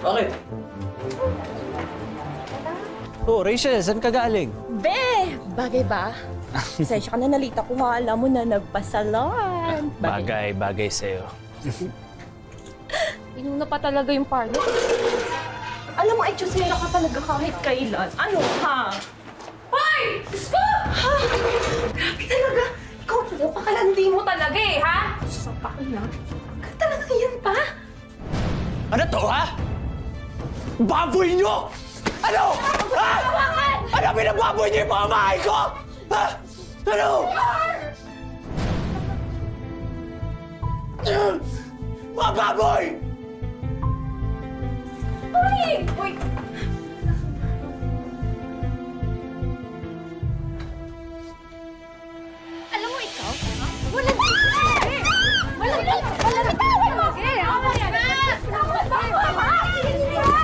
Bakit? Oh, Rachel, saan ka galing? Be! Bagay ba? Pasensya ka na, nalita ko nga, alam mo na nagpasalan. Bagay sa'yo. Inuna pa talaga yung party. Alam mo, ay chusera ka talaga kahit kailan. Ano ha? Hoy! Isko! Ha? Grabe talaga. Ikaw, napakalandi mo talaga eh, ha? Sa pakila. Bakit talaga yan pa? Ano to, ha? Baboy nyo! Ano? Ha? Ano pinababoy nyo yung mga mahay ko? Ha? Ano? Mga baboy! Uy! Uy! Alam mo ikaw? Walang tigil! Walang tigil! Walang tigil! Walang tigil! Walang tigil! Walang tigil! Walang tigil!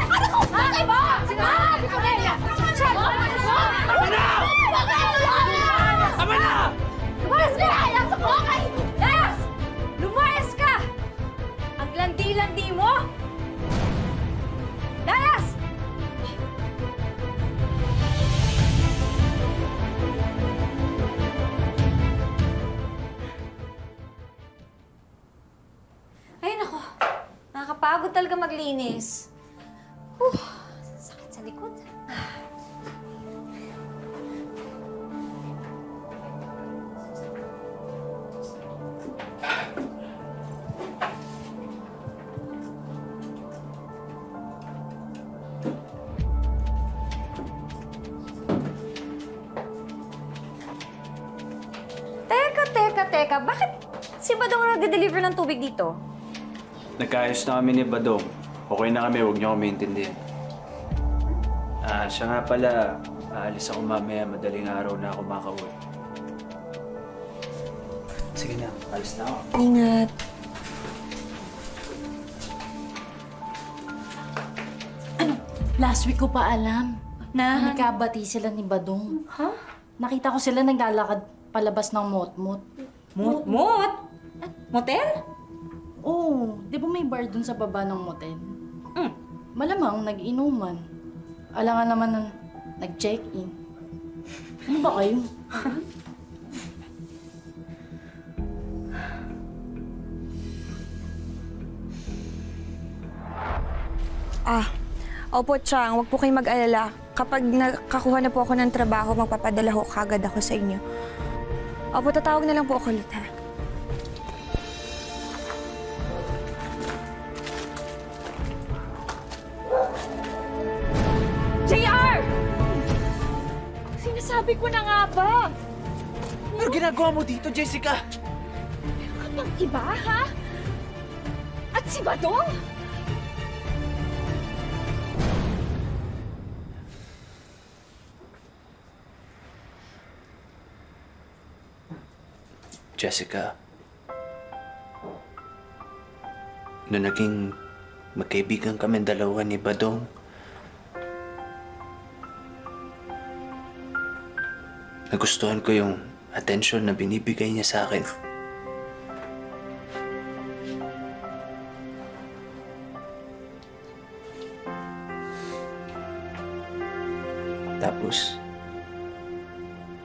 Ano ko? Ano ba? Sinahan! Amelia! Chad! Ano ba? Ama na! Ama na! Lumayas ka! Alas ako! Layas! Lumayas ka! Ang landi-landi mo! Layas! Ay, nako. Nakakapagod talaga maglinis. Sakit sa likod. Teka, bakit si Badong nag-deliver ng tubig dito? Nagkaayos na kami ni Badong. Okay na kami, huwag niyo kami maintindihan. Siya nga pala, aalis ako mamaya, madaling araw na ako makauwi. Sige na, alis na ako. Ingat. Ano? Last week ko pa alam na nagkabati sila ni Badong. Ha? Nakita ko sila naglalakad palabas ng motmot. Motmot? Motel? Oo. Di ba may bar dun sa baba ng motel? Mm. Malamang nag-inuman. Alangan naman ng nag-check-in. Ano ba kayo? Opo, Chang. Huwag po kayong mag-alala. Kapag nakakuha na po ako ng trabaho, magpapadala ho kagad ako sa inyo. Opo, tatawag na lang po ako ulit, ha? Jay-ar! Sinasabi ko na nga ba? Pero ginagawa mo dito, Jessica? Meron ka pang iba, ha? At si Badong? Jessica, noong naging magkaibigan kami dalawa ni Badong, nagustuhan ko yung atensyon na binibigay niya sa akin. Tapos,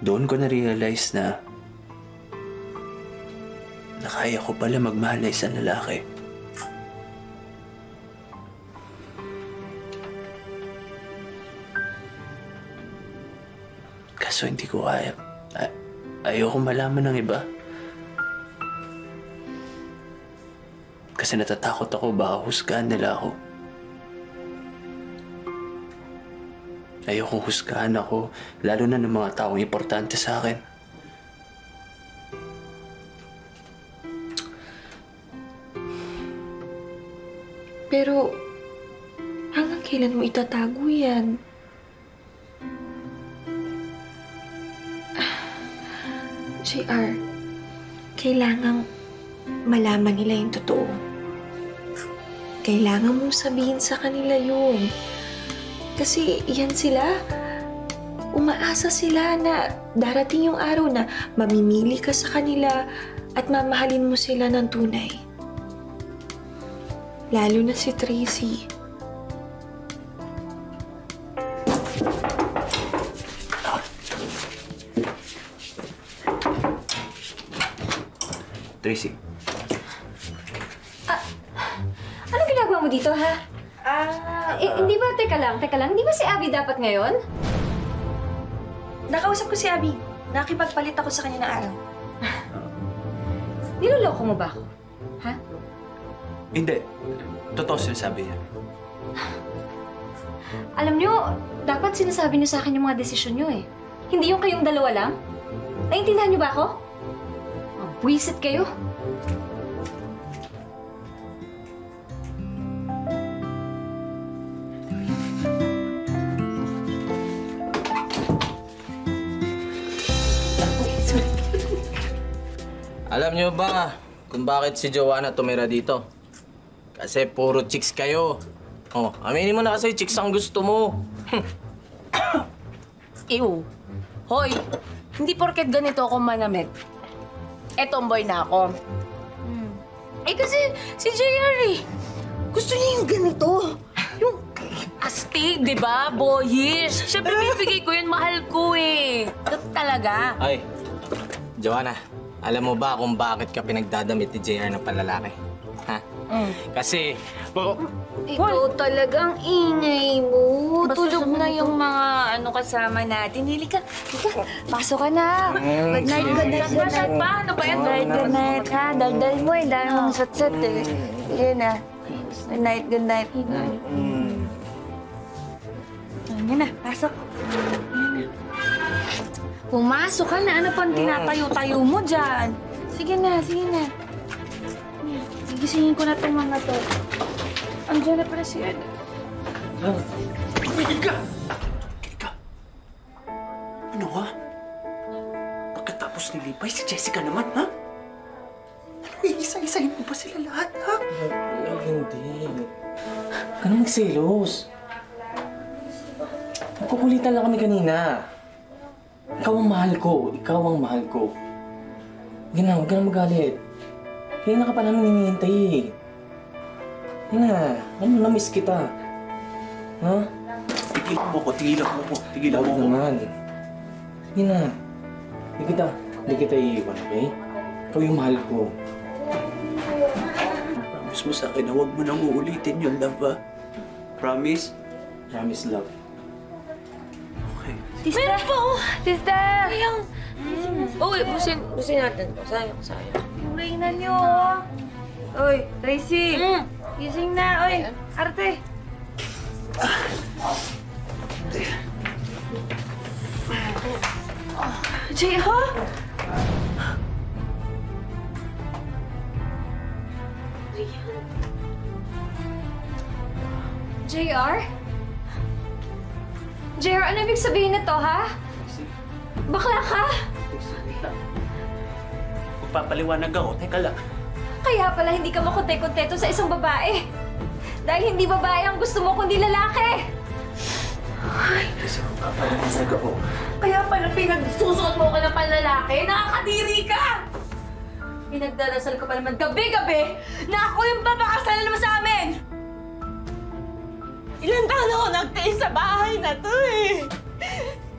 doon ko na-realize na kaya ko pala magmahal na isang lalaki. Kaso hindi ko kaya. Ayoko malaman ng iba. Kasi natatakot ako baka husgahan nila ako. Ayoko husgahan ako, lalo na ng mga taong importante sa akin. Pero, hanggang kailan mo itatago yan? Jay-ar, kailangang malaman nila yung totoo. Kailangan mong sabihin sa kanila yun. Kasi yan sila. Umaasa sila na darating yung araw na mamimili ka sa kanila at mamahalin mo sila ng tunay. Lalo na si Tracy. Tracy. Anong ginagawa mo dito, ha? Hindi ba, teka lang, hindi ba si Abby dapat ngayon? Nakausap ko si Abby. Nakipagpalit ako sa kanya ng araw. Niloloko mo ba ako? Ha? Hindi. Totoo sinasabi niya. Alam niyo, dapat sinasabi niyo sa akin yung mga desisyon niyo eh. Hindi yung kayong dalawa lang. Naiintindihan niyo ba ako? Buwisit kayo. Alam niyo ba kung bakit si Joanna tumira dito? Kasi puro chicks kayo. Oh, aminin mo na kasi chicks ang gusto mo. Ew. Hoy, hindi porket ganito ako manamit. Eh, tomboy na ako. Eh, kasi si Jay-ar, gusto niya yung ganito. Yung astig, di ba? Boyish. Siyempre, bibigay ko yun. Mahal ko eh. Talaga. Ay, Joanna. Alam mo ba kung bakit ka pinagdadamit ni Jay-ar ng panlalaki? Ha? Kasi... Ikaw talagang ingay mo. Tulog na yung mga kasama natin. Halika. Pasok ka na. Good night, good night. Good night pa. Ano ba yan? Good night, ha? Daldal mo eh. Dahil mong sat-sat eh. Yun ah. Good night, good night. Yan na. Pasok. Pumasok ka na. Ano pang tinatayo-tayo mo dyan? Sige na, sige na. Gigisingin ko na itong mga to. Andiyan na pala si Ed. Tumigil ka! Tumigil ka! Ano ha? Pagkatapos ni Levi, si Jessica naman, ha? Ano, iisa-isahin mo ba sila lahat, ha? Wala, hindi. Anong magselos? Nagkukulitan lang kami kanina. Ikaw ang mahal ko. Ikaw ang mahal ko. Huwag ka na magalit. Kaya na ka pa namin hinihintay eh. Yan na. Ano, namiss kita. Ha? Tigilan mo ko. Tigilan mo ko. Tigilan mo ko. Naman. Yan na. Hindi kita. Hindi kita iiwan, okay? Ikaw yung mahal ko. Promise mo sa akin na huwag mo nang uulitin yung love, ha? Promise? Promise, love. Sister! Meron po! Sister! Ayang! Uy, busin natin po. Sayang, sayang. Uray na niyo! Uy, Tracy! Gising na! Uy, Arte! Jay, ha? Jay-ar? Jay-ar, ano ibig sabihin na to, ha? Bakla ka? Magpapaliwanag ako. Teka lang. Kaya pala hindi ka makote-konteto sa isang babae. Dahil hindi babae ang gusto mo, kundi lalaki. Ay, kasi magpapaliwanag ako. Kaya pala pinagsusuot mo ka ng panlalaki. Nakakadiri ka! Pinagdarasal ko pa naman gabi-gabi na ako yung babakasalan mo sa amin! Ilang taon ako nagtiis sa bahay na to eh!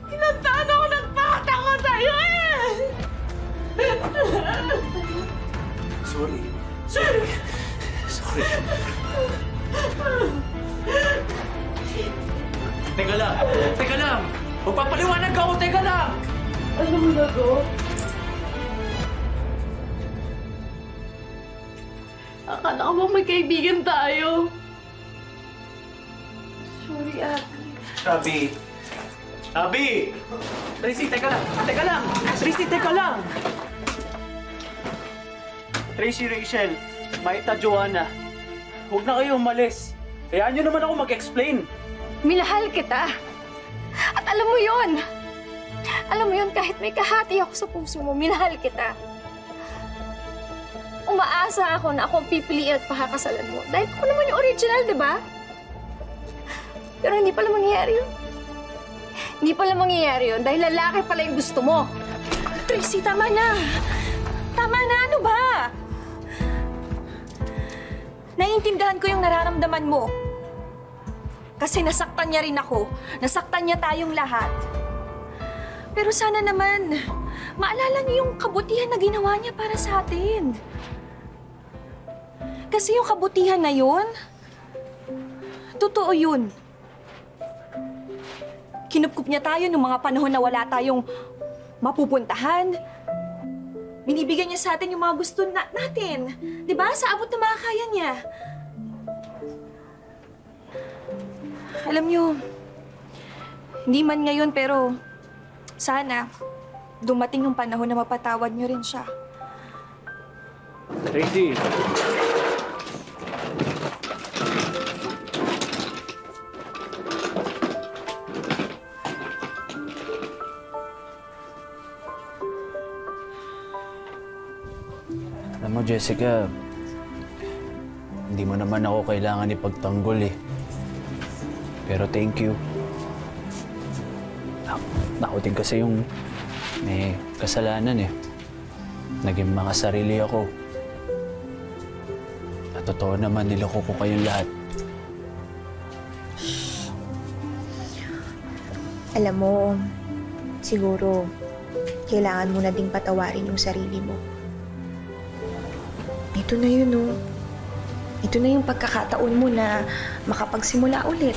Ilang taon ako nagpatakot sa'yo eh! Sorry. Sorry. Sorry. Teka lang! Teka lang! Magpapaliwanag ako! Teka lang! Ano mo na ako? Akala ko bang may kaibigan tayo? Sorry, Abby. Abby! Abby! Tracy, teka lang! Teka lang! Tracy, teka lang! Tracy, Rachel, Maita, Joanna, huwag na kayo umalis. Hayaan nyo naman ako mag-explain. Minahal kita. At alam mo yun. Alam mo yun, kahit may kahati ako sa puso mo, minahal kita. Umaasa ako na akong pipiliin at pakakasalan mo. Dahil ako naman yung original, di ba? Pero hindi pala mangyayari yun. Hindi pala mangyayari yun dahil lalaki pala yung gusto mo. Tracy, tama na! Tama na! Ano ba? Naiintindihan ko yung nararamdaman mo. Kasi nasaktan niya rin ako. Nasaktan niya tayong lahat. Pero sana naman, maalala niyo yung kabutihan na ginawa niya para sa atin. Kasi yung kabutihan na yun, totoo yun. Kinupkup niya tayo nung mga panahon na wala tayong mapupuntahan. Binibigyan niya sa atin yung mga gusto natin. Diba? Sa abot na makakaya niya. Alam niyo, hindi man ngayon pero sana dumating yung panahon na mapatawad niyo rin siya. Tracy! Alam mo, Jessica, hindi mo naman ako kailangan ipagtanggol eh. Pero thank you. Ako din kasi yung may kasalanan eh. Naging mga sarili ako. At totoo naman, niloko ko kayong lahat. Alam mo, siguro, kailangan mo na ding patawarin yung sarili mo. Ito na yun, oh. Ito na yung pagkakataon mo na makapagsimula ulit.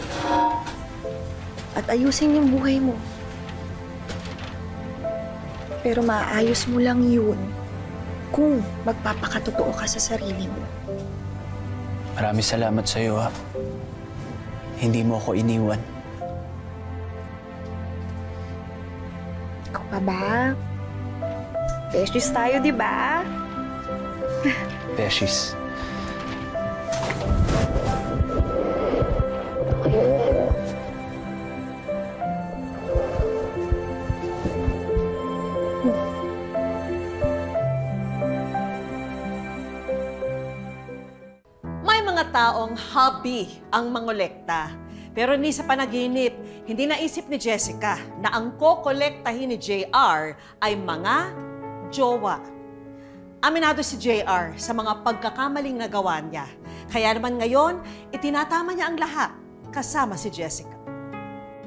At ayusin yung buhay mo. Pero maayos mo lang yun kung magpapakatotoo ka sa sarili mo. Maraming salamat sa'yo, ha? Hindi mo ako iniwan. Ikaw pa ba? Beshies tayo, di ba? Beshies. Mga taong hobby ang mangolekta. Pero ni sa panaginip, hindi naisip ni Jessica na ang kokolektahin ni Jay-ar ay mga jowa. Aminado si Jay-ar sa mga pagkakamaling nagawa niya. Kaya naman ngayon, itinatama niya ang lahat kasama si Jessica.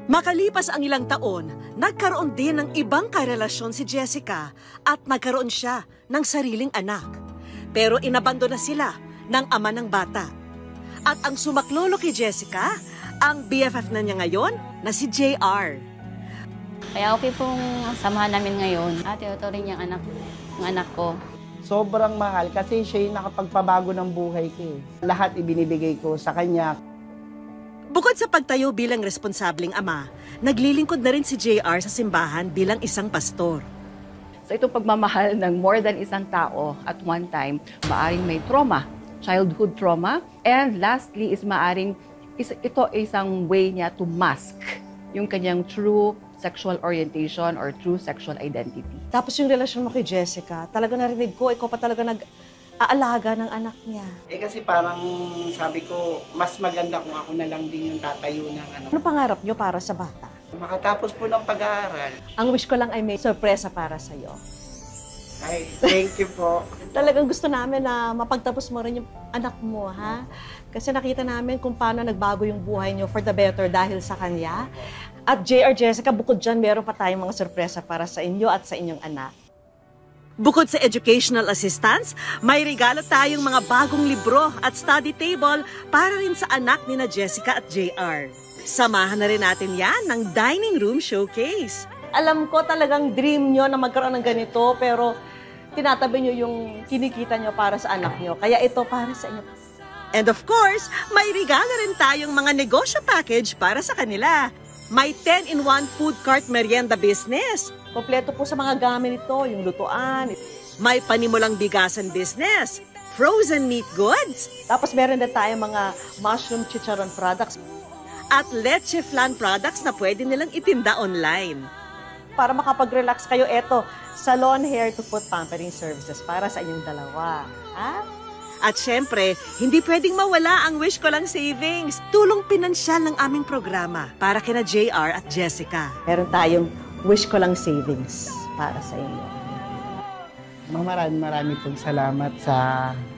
Makalipas ang ilang taon, nagkaroon din ng ibang karelasyon si Jessica at nagkaroon siya ng sariling anak. Pero inabandona sila ng ama ng bata. At ang sumaklolo kay Jessica, ang BFF na niya ngayon na si Jay-ar. Kaya okay pong samahan namin ngayon. At ito rin yung anak ko. Sobrang mahal kasi siya yung nakapagpabago ng buhay ko. Lahat ibinibigay ko sa kanya. Bukod sa pagtayo bilang responsableng ama, naglilingkod na rin si Jay-ar sa simbahan bilang isang pastor. So itong pagmamahal ng more than isang tao at one time, maaaring may trauma. Childhood trauma. And lastly is maaring ito isang way niya to mask yung kanyang true sexual orientation or true sexual identity. Tapos yung relasyon mo kay Jessica, talaga narinig ko, ikaw pa talaga nag-aalaga ng anak niya. Eh kasi parang sabi ko, mas maganda kung ako na lang din yung tatayo ng ano. Ano pangarap niyo para sa bata? Makatapos po ng pag-aaral. Ang wish ko lang ay may sorpresa para sa'yo. Ay, thank you po. Talagang gusto namin na mapagtapos mo rin yung anak mo, ha? Kasi nakita namin kung paano nagbago yung buhay niyo for the better dahil sa kanya. At Jay-ar, Jessica, bukod dyan, meron pa tayong mga sorpresa para sa inyo at sa inyong anak. Bukod sa educational assistance, may regalo tayong mga bagong libro at study table para rin sa anak ni na Jessica at Jay-ar. Samahan na rin natin yan ng dining room showcase. Alam ko talagang dream niyo na magkaroon ng ganito, pero tinatabi niyo yung kinikita niyo para sa anak niyo. Kaya ito para sa inyo. And of course, may regalo rin tayong mga negosyo package para sa kanila. May 10-in-1 food cart merienda business. Kompleto po sa mga gamit nito, yung lutuan. May panimulang bigasan business, frozen meat goods. Tapos meron na tayong mga mushroom chicharon products. At leche flan products na pwede nilang itinda online. Para makapag-relax kayo, eto, salon hair to foot pampering services para sa inyong dalawa. Ha? At syempre, hindi pwedeng mawala ang Wish Ko Lang savings. Tulong pinansyal ng aming programa para kina Jay-ar at Jessica. Meron tayong Wish Ko Lang savings para sa inyo. Maraming maraming pong salamat sa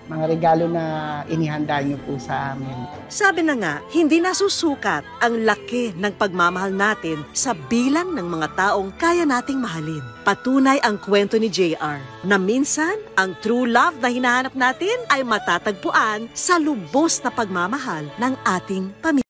mga regalo na inihanda niyo po sa amin. Sabi na nga, hindi nasusukat ang laki ng pagmamahal natin sa bilang ng mga taong kaya nating mahalin. Patunay ang kwento ni Jay-ar na minsan ang true love na hinahanap natin ay matatagpuan sa lubos na pagmamahal ng ating pamilya.